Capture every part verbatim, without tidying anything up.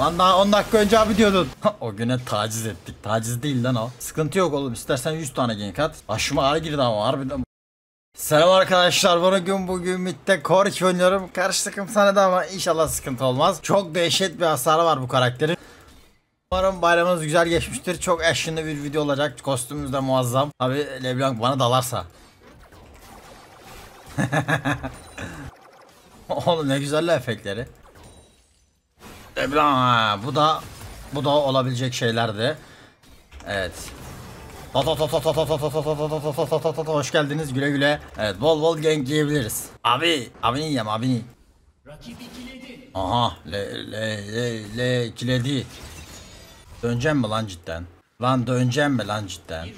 Lan daha on dakika önce abi diyordun. O güne taciz ettik. Taciz değil lan o. Sıkıntı yok oğlum. İstersen yüz tane gank at. Aşıma ağır girdi ama harbiden. Selam arkadaşlar, bugün bugün midde Korç oynuyorum. Karşı takım sana da ama inşallah sıkıntı olmaz. Çok dehşet bir hasarı var bu karakterin. Umarım bayramınız güzel geçmiştir. Çok eşinli bir video olacak. Kostümümüz de muazzam. Abi LeBlanc bana dalarsa. Oğlum ne güzel efektleri. LeBlanc bu da bu da olabilecek şeylerdi. Evet. Hoş geldiniz, güle güle. Evet, bol bol gank yiyebiliriz. Abi, abini yiyem, abini. Aha, le le le le kiledi. Döneceğim mi lan cidden? Lan döneceğim mi lan cidden?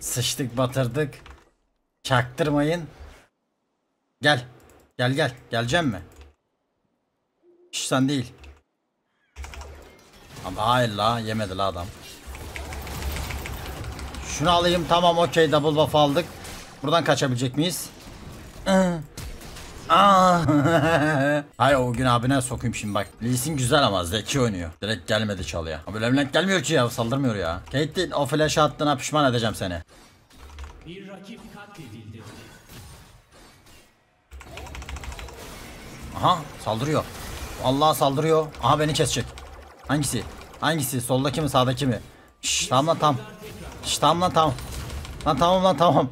Sıçtık, batırdık. Çaktırmayın. Gel. Gel gel. Geleceğim mi? Hiç sen değil. Ama hayır la, yemedi la adam. Şunu alayım, tamam, okey, double buff aldık. Buradan kaçabilecek miyiz? Hayır, o gün abine sokayım şimdi bak. Lee Sin güzel ama zeki oynuyor. Direkt gelmedi çalıya. Abi LeBlanc gelmiyor ki ya, saldırmıyor ya. Caitlyn, o flash attığına pişman edeceğim seni. Bir rakip katledildi. Aha, saldırıyor. Allah saldırıyor. Aha, beni kesecek. Hangisi? Hangisi? Soldaki mi, sağdaki mi? Şşş, tamam lan tamam. Şşş, tamam lan tamam. Lan tamam lan tamam.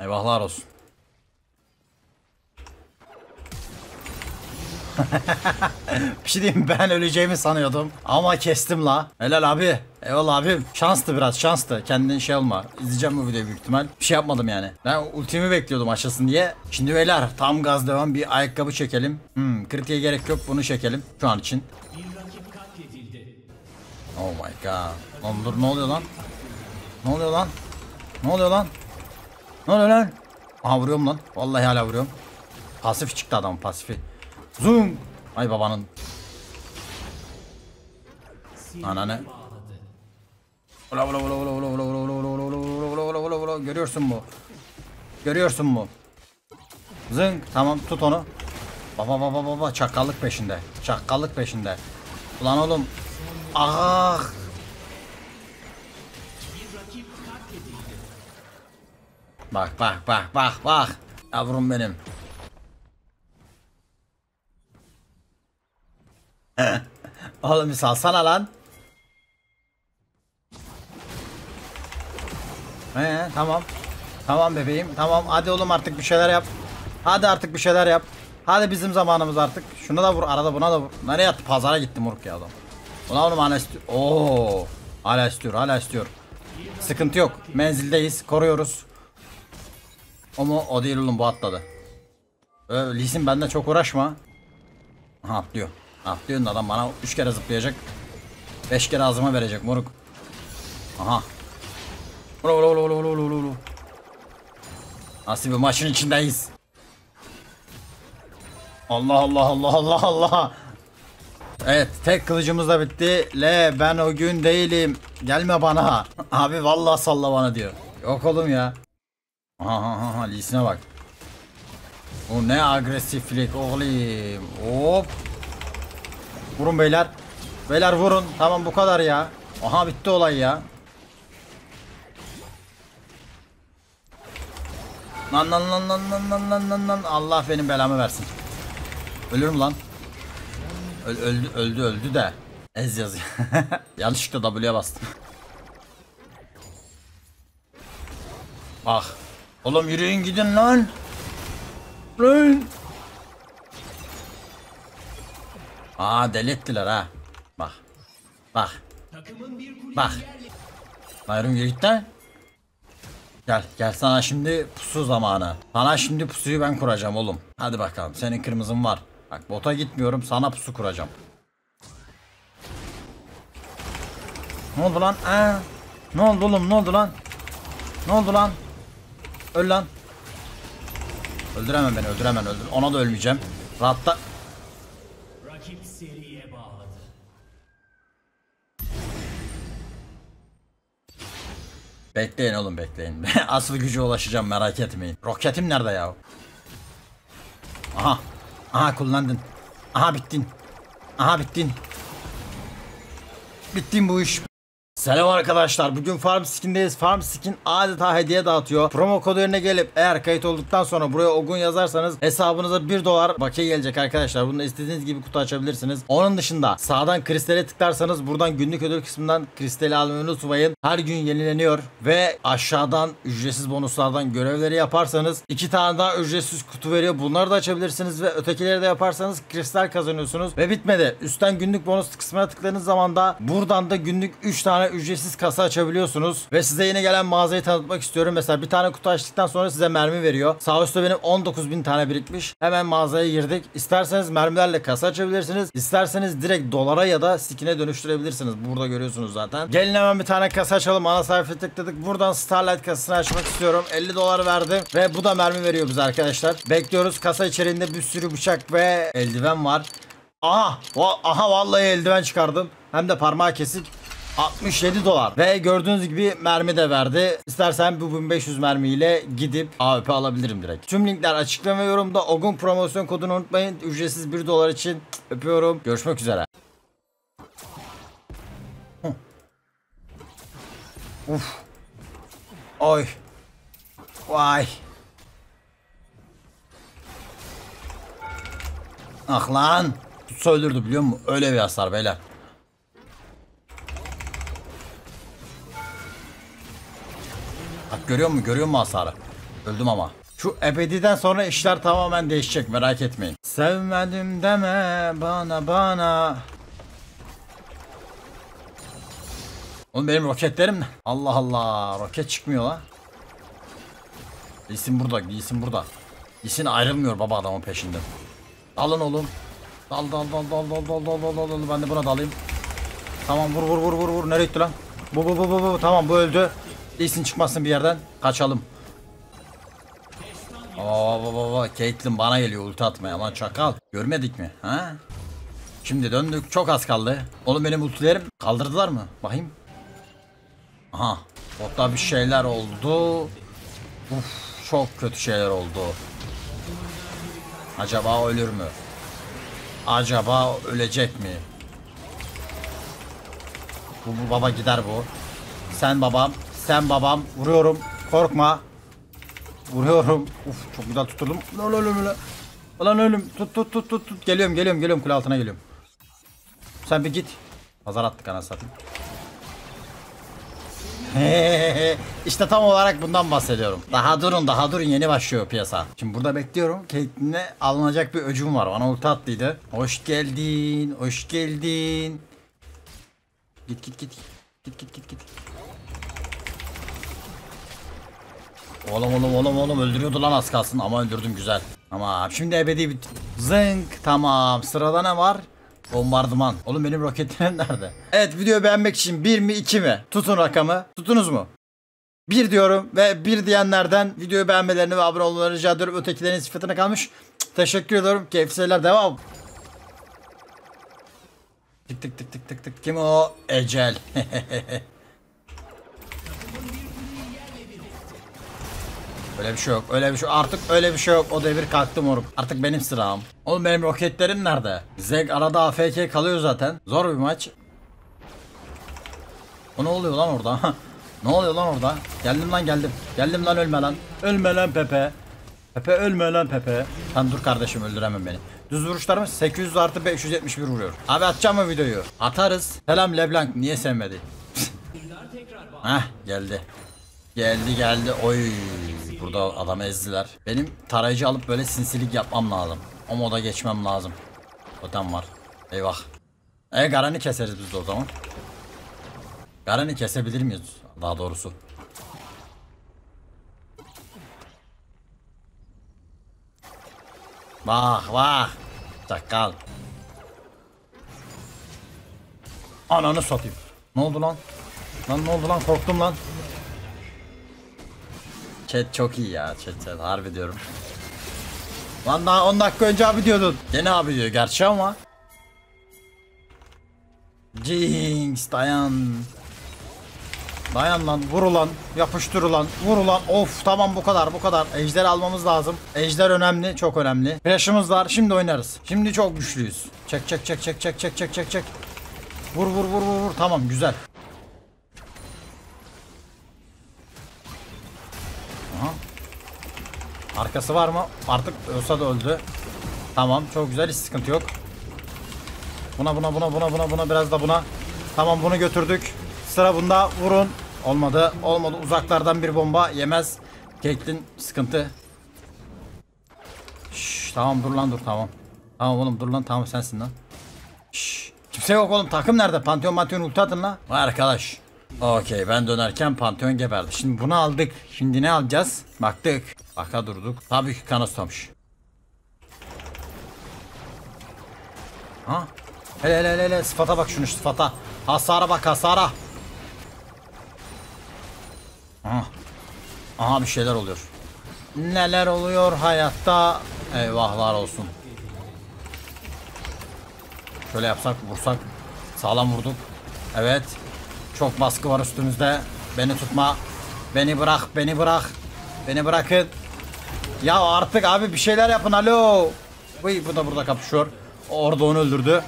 Eyvahlar olsun. Bir şey diyeyim, ben öleceğimi sanıyordum ama kestim la. Helal abi. Eyvallah abim. Şanstı biraz, şanstı. Kendin şey olma. İzleyeceğim bu videoyu büyük ihtimal. Bir şey yapmadım yani. Ben ultimi bekliyordum açılsın diye. Şimdi beyler tam gaz devam, bir ayakkabı çekelim. Hmm, kritiğe gerek yok, bunu çekelim şu an için. Oh my god. Lan dur, ne oluyor lan? Ne oluyor lan? Ne oluyor lan? Ne oluyor lan? Aha, vuruyorum lan. Vallahi hala vuruyorum. Pasif çıktı adam, pasifi. Zoom. Ay babanın. Ananı. Ola ola ola ola ola ola ola ola ola ola ola ola, görüyorsun mu? Görüyorsun mu? Zınk, tamam, tut onu. Baba baba baba, çakallık peşinde. Çakallık peşinde. Ulan oğlum. Ah. Bak bak bak bak bak. Yavrum benim. Oğlum bir salsana lan. Ee, tamam. Tamam bebeğim. Tamam, hadi oğlum artık bir şeyler yap. Hadi artık bir şeyler yap. Hadi bizim zamanımız artık. Şuna da vur, arada buna da vur. Nereye attı? Pazara gitti moruk ya adam. Ulan oğlum hala istiyor. Oo. Hala istiyor, hala istiyor. Sıkıntı yok. Menzildeyiz. Koruyoruz. O mu? O değil oğlum, bu atladı. Ee, Lee Sin benden çok uğraşma. Aha, atlıyor. Atlıyorsun, adam bana üç kere zıplayacak. beş kere ağzıma verecek moruk. Aha. Ulu ulu ulu ulu ulu ulu. Nasıl bir maçın içindeyiz. Allah Allah Allah Allah Allah. Evet, tek kılıcımız da bitti. Le ben o gün değilim. Gelme bana. Abi vallahi salla bana diyor. Yok oğlum ya. Aha aha, Lee Sin'e bak. O ne agresiflik oğlum. Hop. Vurun beyler. Beyler vurun. Tamam, bu kadar ya. Aha, bitti olay ya. Lan lan lan lan lan lan lan lan. Allah benim belamı versin. Ölürüm lan. Öl, öldü öldü öldü de. Ez yazıyor. Yanlışlıkla W'ye bastım. Bak. Oğlum yürüyün gidin lan. Lan. Aa, deli ettiler ha. Bak. Bak. Bak. Bayram gel git lan. Gel gel, sana şimdi pusu zamanı. Sana şimdi pusuyu ben kuracağım oğlum. Hadi bakalım, senin kırmızın var. Bak, bota gitmiyorum, sana pusu kuracağım. Ne oldu lan? Ee, ne oldu oğlum, ne oldu lan? Ne oldu lan? Öl lan. Öldüremem beni, öldüremem, öldür. Ona da ölmeyeceğim. Rahatla. Bekleyin oğlum, bekleyin. Asıl gücü ulaşacağım, merak etmeyin. Roketim nerede ya? Aha. Aha kullandın. Aha bittin. Aha bittin. Bittin bu iş. Selam arkadaşlar, bugün Farm Skin'deyiz. Farm Skin adeta hediye dağıtıyor. Promo kodu yerine gelip eğer kayıt olduktan sonra buraya o gün yazarsanız hesabınıza bir dolar bakiye gelecek arkadaşlar. Bunu istediğiniz gibi kutu açabilirsiniz. Onun dışında sağdan kristale tıklarsanız buradan günlük ödül kısmından kristali almayı unutmayın. Her gün yenileniyor ve aşağıdan ücretsiz bonuslardan görevleri yaparsanız iki tane daha ücretsiz kutu veriyor. Bunları da açabilirsiniz ve ötekileri de yaparsanız kristal kazanıyorsunuz. Ve bitmedi. Üstten günlük bonus kısmına tıkladığınız zaman da buradan da günlük üç tane ücretsiz kasa açabiliyorsunuz. Ve size yine gelen mağazayı tanıtmak istiyorum. Mesela bir tane kutu açtıktan sonra size mermi veriyor. Sağ üstte benim on dokuz bin tane birikmiş. Hemen mağazaya girdik. İsterseniz mermilerle kasa açabilirsiniz. İsterseniz direkt dolara ya da skin'e dönüştürebilirsiniz. Burada görüyorsunuz zaten. Gelin hemen bir tane kasa açalım. Ana sayfaya tıkladık. Buradan Starlight kasasını açmak istiyorum. elli dolar verdim. Ve bu da mermi veriyor bize arkadaşlar. Bekliyoruz. Kasa içeriğinde bir sürü bıçak ve eldiven var. Aha. Aha vallahi eldiven çıkardım. Hem de parmağı kesik. altmış yedi dolar ve gördüğünüz gibi mermi de verdi. İstersen bu bin beş yüz mermiyle gidip A W P alabilirim direkt. Tüm linkler açıklama ve yorumda. Ogun promosyon kodunu unutmayın. Ücretsiz bir dolar için öpüyorum. Görüşmek üzere. Uf. Oy. Vay. Ah lan. Tutsa öldürdü biliyor musun? Öyle bir hasar beyler. Görüyor musun? Görüyor musun hasarı? Öldüm ama. Şu ebediden sonra işler tamamen değişecek, merak etmeyin. Sevmedim deme bana bana. Oğlum benim roketlerim ne? Allah Allah, roket çıkmıyor la. Lee Sin burada, Lee Sin burada. Lee Sin ayrılmıyor baba adamın peşinden. Dalın oğlum. Dal dal dal dal dal dal dal dal dal. Ben de buna dalayım. Tamam vur vur vur vur vur. Nereye gitti lan? Bu bu bu bu bu. Tamam bu öldü. Lee Sin çıkmasın bir yerden. Kaçalım. Aa baba baba. Caitlyn bana geliyor ulti atmaya. Lan çakal. Görmedik mi? Ha? Şimdi döndük. Çok az kaldı. Oğlum benim ultilerim kaldırdılar mı? Bakayım. Aha. Botta bir şeyler oldu. Uf, çok kötü şeyler oldu. Acaba ölür mü? Acaba ölecek mi? Bu, bu baba gider bu. Sen babam. Sen babam, vuruyorum, korkma, vuruyorum. Uf, çok güzel tuturdum. Lan ölüm, lan ölüm, tut tut tut tut tut. Geliyorum geliyorum geliyorum, kule altına geliyorum. Sen bir git. Pazar attık anasını satayım. İşte tam olarak bundan bahsediyorum. Daha durun daha durun, yeni başlıyor piyasa. Şimdi burada bekliyorum. Caitlyn'e alınacak bir öcüm var. Bana ulti attıydı. Hoş geldin, hoş geldin. Git git git git git git git. Oğlum oğlum oğlum oğlum öldürüyordu lan az kalsın ama öldürdüm güzel. Ama şimdi ebedi bir zınk, tamam. Sırada ne var? Bombardıman. Oğlum benim roketlerim nerede? Evet, videoyu beğenmek için bir mi iki mi? Tutun rakamı. Tutunuz mu? bir diyorum ve bir diyenlerden videoyu beğenmelerini ve abone olmalarını rica ediyorum. Ötekilerin sıfatına kalmış. Cık, teşekkür ediyorum. Keyifli seyirler, devam. Tık tık tık tık tık tık. Kim o? Ecel. Öyle bir şey yok, öyle bir şey yok. Artık öyle bir şey yok. O devir kalktı moruk. Artık benim sıram. Oğlum benim roketlerim nerede? Zeg arada A F K kalıyor zaten. Zor bir maç. O ne oluyor lan orada? Ne oluyor lan orada? Geldim lan geldim. Geldim lan, ölme lan. Ölme lan Pepe. Pepe ölme lan Pepe. Sen dur kardeşim, öldüremem beni. Düz vuruşlarımız sekiz yüz artı beş yüz yetmiş bir vuruyor. Abi atacağım mı videoyu? Atarız. Selam LeBlanc, niye sevmedi? Heh geldi. Geldi geldi. Oy. Burada adamı ezdiler. Benim tarayıcı alıp böyle sinsilik yapmam lazım. O moda geçmem lazım. Totem var. Eyvah. E Garen'i keseriz biz de o zaman. Garen'i kesebilir miyiz? Daha doğrusu. Vah vah. Çakal. Ananı satayım. Ne oldu lan? Lan ne oldu lan? Korktum lan. Chat çok iyi ya, chat chat harbi diyorum. Lan daha on dakika önce abi diyordun. Gene abi diyor gerçi ama. Jinx dayan. Dayan lan, vur ulan, yapıştır ulan, vur ulan. Of tamam, bu kadar bu kadar. Ejder almamız lazım. Ejder önemli, çok önemli. Flash'ımız var, şimdi oynarız. Şimdi çok güçlüyüz. Çek çek çek çek çek çek çek çek çek. Vur vur vur vur vur, tamam güzel. Aha. Arkası var mı? Artık ölse de öldü. Tamam çok güzel, hiç sıkıntı yok. Buna buna buna buna buna buna biraz da buna. Tamam bunu götürdük. Sıra bunda, vurun. Olmadı. Olmadı. Uzaklardan bir bomba yemez. Caitlyn sıkıntı. Şşş, tamam dur lan dur tamam. Tamam oğlum dur lan, tamam sensin lan. Şşş, kimse yok oğlum, takım nerede? Pantheon Pantheon ulti atın lan. Vay arkadaş. Okey, ben dönerken Pantheon geberdi. Şimdi bunu aldık. Şimdi ne alacağız? Baktık. Baka durduk. Tabii ki kanastamış. Ha? Hele hele hele sıfata bak, şunu sıfata. Hasara bak hasara. Aha. Aha bir şeyler oluyor. Neler oluyor hayatta? Eyvahlar olsun. Şöyle yapsak, vursak. Sağlam vurduk. Evet. Çok baskı var üstümüzde. Beni tutma. Beni bırak, beni bırak. Beni bırakın. Ya artık abi bir şeyler yapın. Alo. Uy, bu da burada kapışıyor. Orada onu öldürdü.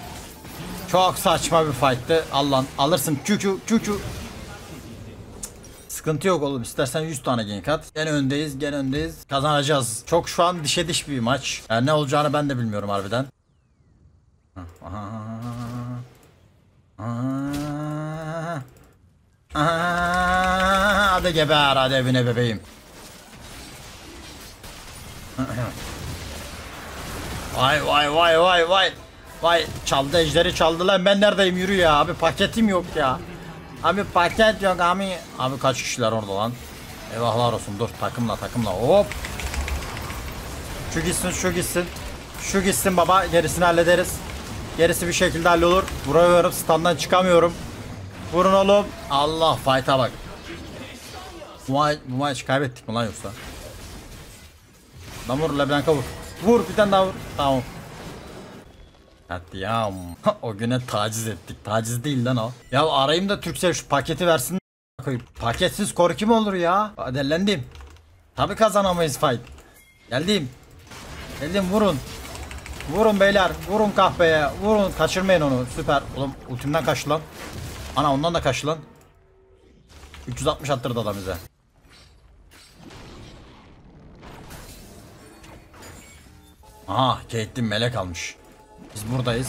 Çok saçma bir fight'tı. Allah'ın alırsın. Çuçu çuçu. Sıkıntı yok oğlum. İstersen yüz tane gank at. Gene öndeyiz. Gene öndeyiz. Kazanacağız. Çok şu an dişe diş bir maç. Yani ne olacağını ben de bilmiyorum harbiden. Hadi geber. Hadi evine bebeğim. Vay vay vay vay vay. Vay çaldı, ejderi çaldı lan. Ben neredeyim, yürü ya abi, paketim yok ya. Abi paket yok abi. Abi kaç kişiler orada lan. Eyvahlar olsun, dur takımla takımla hop. Şu gitsin şu gitsin. Şu gitsin baba, gerisini hallederiz. Gerisi bir şekilde hallolur. Buraya varıp standdan çıkamıyorum. Vurun oğlum. Allah fight'a bak. Bu maç, bu maç kaybettik mi lan yoksa? Lan vur LeBlanc'a vur. Vur bir tane daha vur. Tamam. Ya o güne taciz ettik. Taciz değil lan o. Ya arayayım da Türksel şu paketi versin. Paketsiz koru kim olur ya? Adellendim. Tabi kazanamayız fight. Geldim. Geldim, vurun. Vurun beyler. Vurun kahpeye. Vurun, kaçırmayın onu. Süper. Oğlum ultimden kaçtı lan. Ana ondan da kaçtı lan. üç yüz altmış attırdı adam bize. Aha Caitlyn melek almış. Biz buradayız.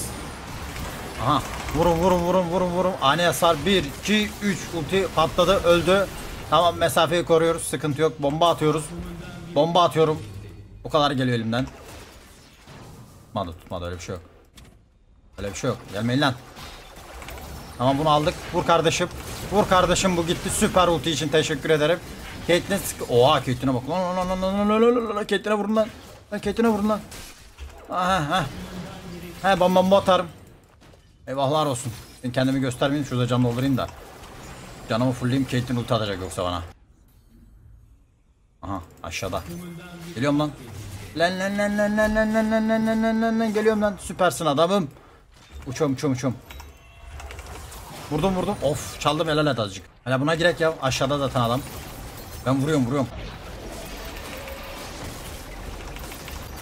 Aha vurun vurun vurun vurun vurun. Ani hasar bir iki üç, ulti patladı, öldü. Tamam mesafeyi koruyoruz, sıkıntı yok. Bomba atıyoruz. Bomba atıyorum. O kadar geliyor elimden. Tutmadı tutmadı, öyle bir şey yok. Öyle bir şey yok, gelmeyin lan. Tamam bunu aldık. Vur kardeşim. Vur kardeşim, bu gitti. Süper ulti için teşekkür ederim. Caitlyn sıkı. Oha Caitlyn'e bak. Caitlyn'e vurun lan. Caitlyn'e vurun lan. Aha ha. He bam bam atarım. Eyvahlar olsun. Ben kendimi göstermeyeyim, şurada canlı olayım da. Canımı fullleyeyim, Caitlyn ulti atacak yoksa bana. Aha aşağıda. Geliyorum lan. Lan lan lan lan lan lan lan lan lan lan lan lan. Geliyorum lan, süpersin adamım. Uçum uçum uçum. Vurdum vurdum. Of çaldım, helal et azıcık. Hala buna girek ya, aşağıda zaten adam. Ben vuruyorum vuruyorum.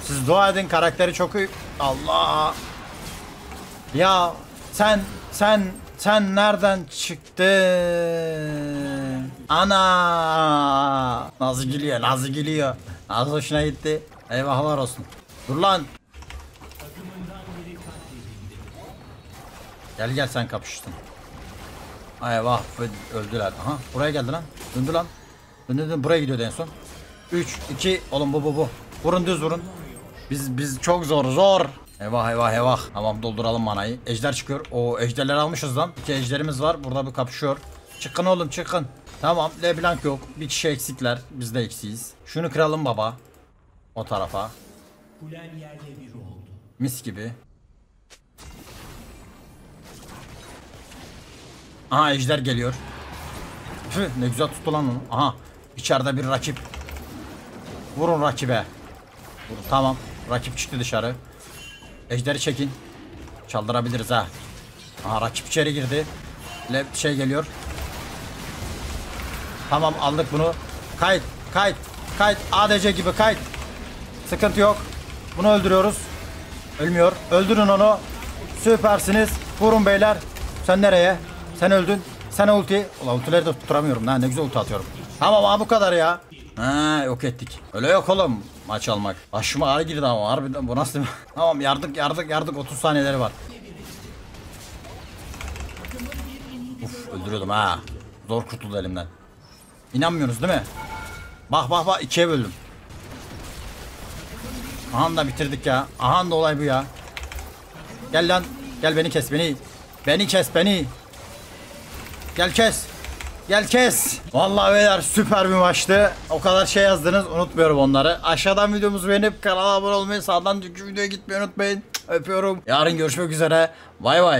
Siz dua edin, karakteri çok iyi. Allah. Ya sen sen sen nereden çıktın? Ana. Nasıl gülüyor? Nasıl gülüyor? Nasıl hoşuna gitti? Eyvahlar olsun. Dur lan. Gel gel sen kapıştın. Eyvah öldüler. Aha buraya geldi lan. Döndü lan. Döndü döndü buraya gidiyordu en son. üç iki oğlum bu bu bu. Vurun düz vurun. Biz biz çok zor zor. Eyvah eyvah eyvah. Tamam dolduralım manayı. Ejder çıkıyor. O ejderleri almışız lan. İki ejderimiz var. Burada bir kapışıyor. Çıkın oğlum çıkın. Tamam LeBlanc yok. Bir kişi eksikler. Biz de eksiyiz. Şunu kıralım baba. O tarafa. Mis gibi. Aha ejder geliyor. Püh, ne güzel tuttu lan onu. Aha içeride bir rakip. Vurun rakibe. Vurun. Tamam. Rakip çıktı dışarı. Ejderi çekin. Çaldırabiliriz ha. Aha rakip içeri girdi. Le şey geliyor. Tamam, aldık bunu. Kayıt, kayıt, kayıt. A D C gibi kayıt. Sıkıntı yok. Bunu öldürüyoruz. Ölmüyor. Öldürün onu. Süpersiniz. Vurun beyler. Sen nereye? Sen öldün. Sen ulti. Ulan ultileri de tutturamıyorum. Ha, ne güzel ulti atıyorum. Tamam abi, bu kadar ya. Ha, yok ettik. Öyle yok oğlum maç almak. Başıma ağrı girdi ama harbiden bu nasıl? Tamam, yardık yardık yardık. Otuz saniyeleri var. Uf, öldürüyordum ha. Zor kurtuldu elimden. İnanmıyorsunuz değil mi? Bak bak bak, ikiye böldüm. Ahan da bitirdik ya. Ahan da olay bu ya. Gel lan. Gel beni kes beni. Beni kes beni. Gel kes. Gel kes. Vallahi beyler, süper bir maçtı. O kadar şey yazdınız, unutmuyorum onları. Aşağıdan videomuzu beğenip kanala abone olmayı, sağdan dünkü videoya gitmeyi unutmayın. Öpüyorum. Yarın görüşmek üzere. Bay bay.